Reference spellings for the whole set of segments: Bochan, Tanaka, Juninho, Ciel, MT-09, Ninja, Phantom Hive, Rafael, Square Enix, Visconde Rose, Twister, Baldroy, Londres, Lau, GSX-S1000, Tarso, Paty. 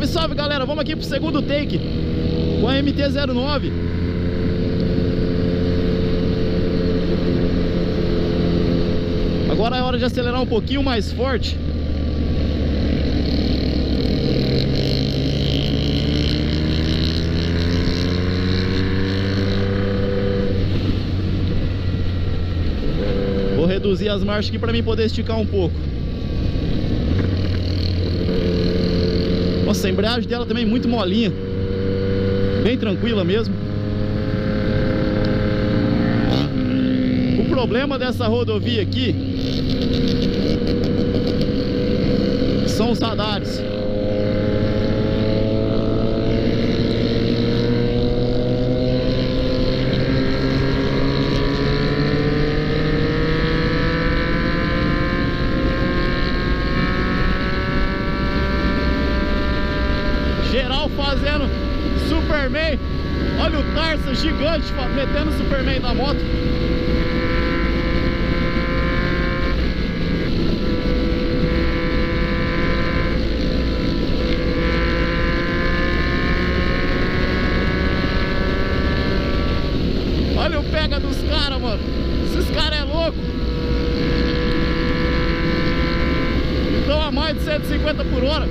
Salve, salve, galera! Vamos aqui pro segundo take com a MT-09. Agora é hora de acelerar um pouquinho mais forte. Vou reduzir as marchas aqui para mim poder esticar um pouco. Nossa, a embreagem dela também é muito molinha, bem tranquila mesmo. O problema dessa rodovia aqui são os radares. Fazendo Superman, olha o Tarso gigante metendo o Superman na moto. Olha o pega dos caras, mano. Esses caras é louco. Estão a mais de 150 por hora.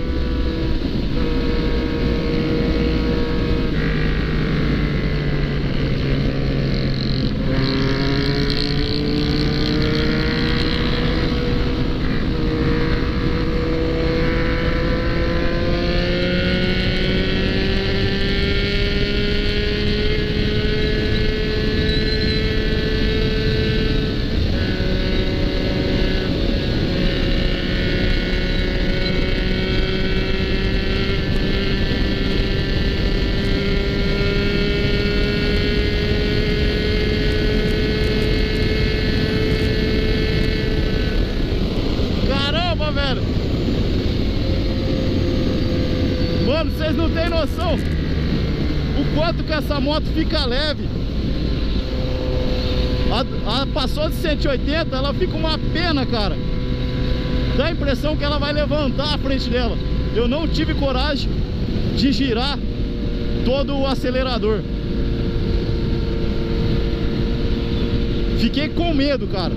Mano, vocês não tem noção o quanto que essa moto fica leve. Ela passou de 180, ela fica uma pena, cara. Dá a impressão que ela vai levantar a frente dela. Eu não tive coragem de girar todo o acelerador. Fiquei com medo, cara.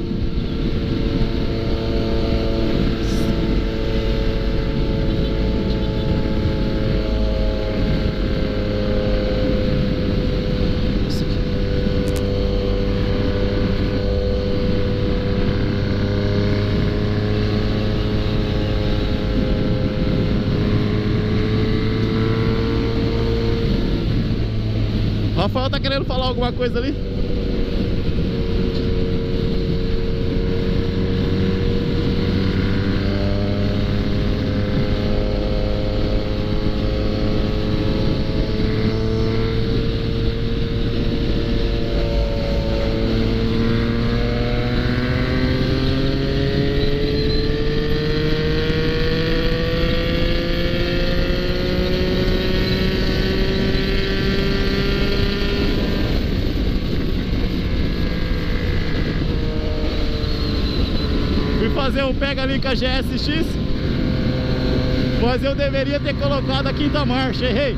Rafael tá querendo falar alguma coisa ali? Fazer um pega ali com a GSX, mas eu deveria ter colocado a quinta marcha, errei.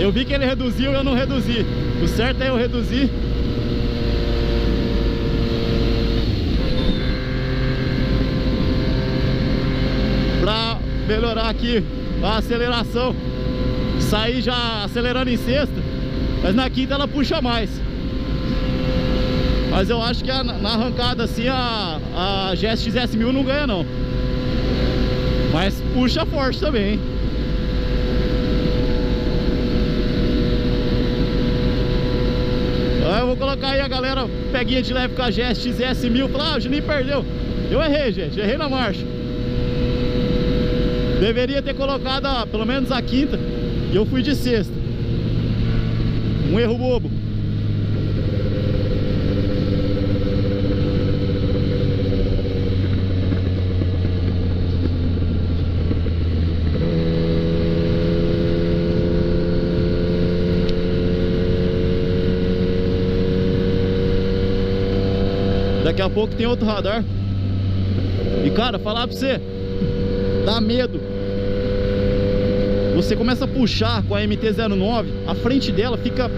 Eu vi que ele reduziu, eu não reduzi. O certo é eu reduzir. Pra melhorar aqui a aceleração. Saí já acelerando em sexta, mas na quinta ela puxa mais. Mas eu acho que na arrancada assim a GSX-S1000 não ganha não. Mas puxa forte também, hein? Então eu vou colocar aí a galera peguinha de leve com a GSX-S1000. Falar, ah, o Juninho perdeu. Eu errei, gente, errei na marcha. Deveria ter colocado pelo menos a quinta e eu fui de sexta. Um erro bobo. Daqui a pouco tem outro radar. E cara, falar pra você, dá medo. Você começa a puxar com a MT-09, a frente dela fica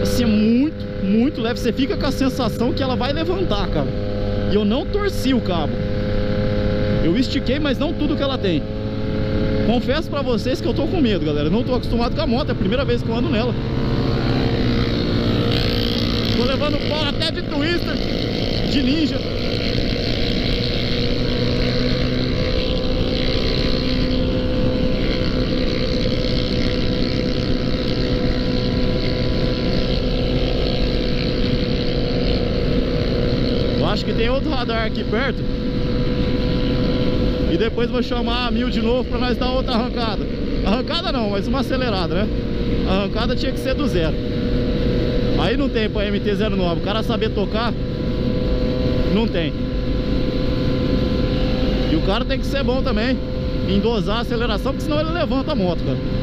assim muito, muito leve. Você fica com a sensação que ela vai levantar, cara. E eu não torci o cabo. Eu estiquei, mas não tudo que ela tem. Confesso pra vocês que eu tô com medo, galera. Eu não tô acostumado com a moto, é a primeira vez que eu ando nela. Tô levando pau até de Twister, de Ninja. Eu acho que tem outro radar aqui perto. E depois vou chamar a 1000 de novo pra nós dar outra arrancada. Arrancada não, mas uma acelerada, né? A arrancada tinha que ser do zero. Aí não tem pra MT-09. O cara saber tocar, não tem. E o cara tem que ser bom também em dosar a aceleração, porque senão ele levanta a moto, cara.